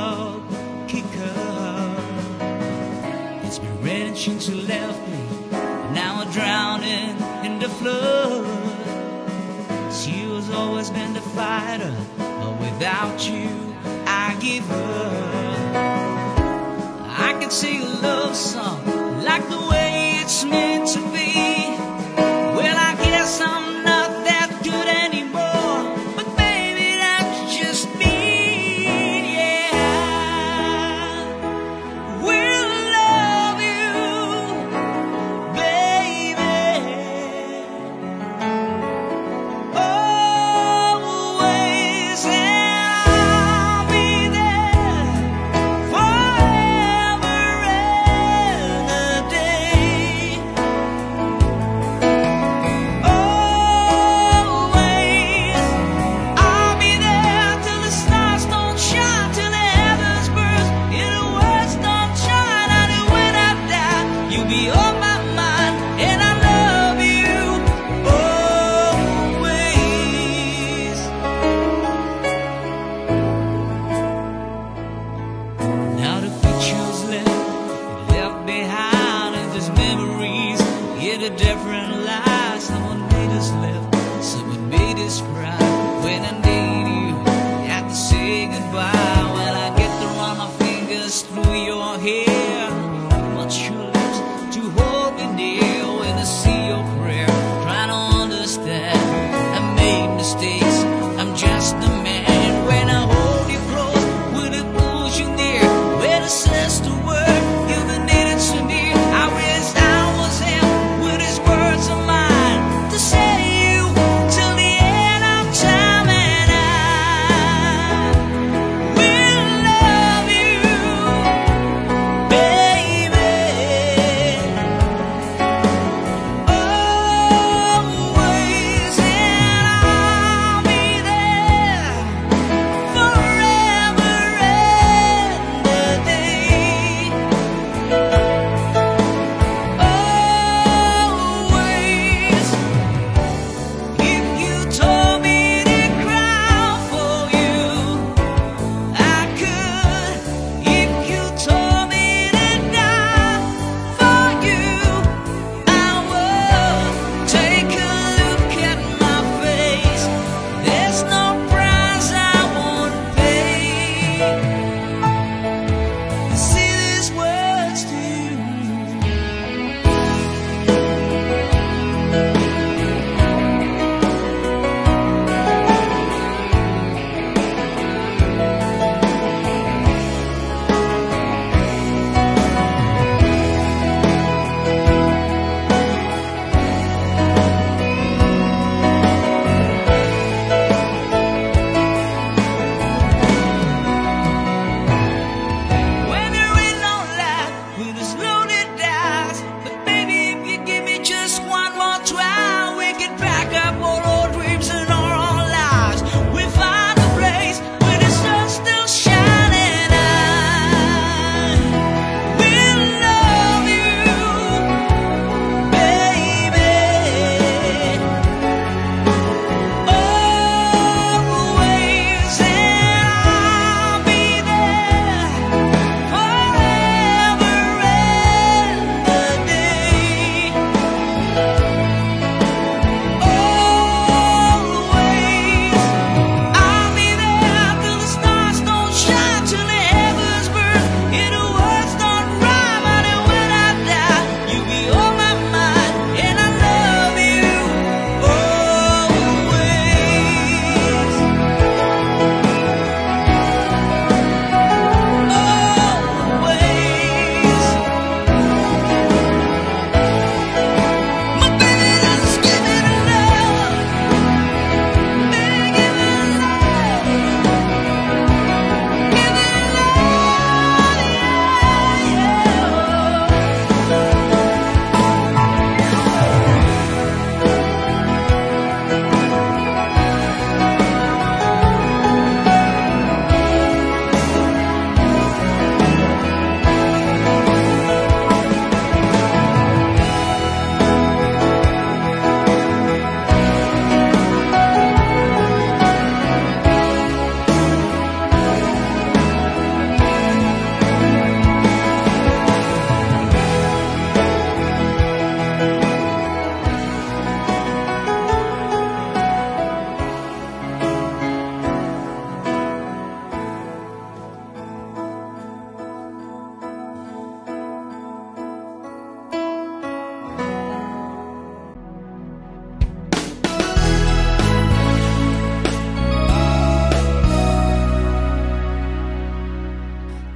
dog kick up. It's been raining since you left me, and now I'm drowning in the flood. She was always been the fighter, but without you I give up. I can sing a love song like the way it's meant to be. Well, I guess I'm not that good anymore, but baby, that's just me, yeah. We'll love you, baby, always. Forever and a day.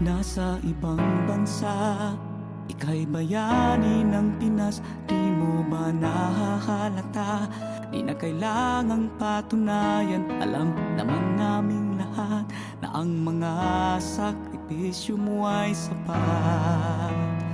nasa ibang bansa. Ika'y bayani ng Pinas, di mo ba nahahalata? Di na kailangang patunayan, alam naman naming lahat na ang mga sakripisyo mo ay sapat.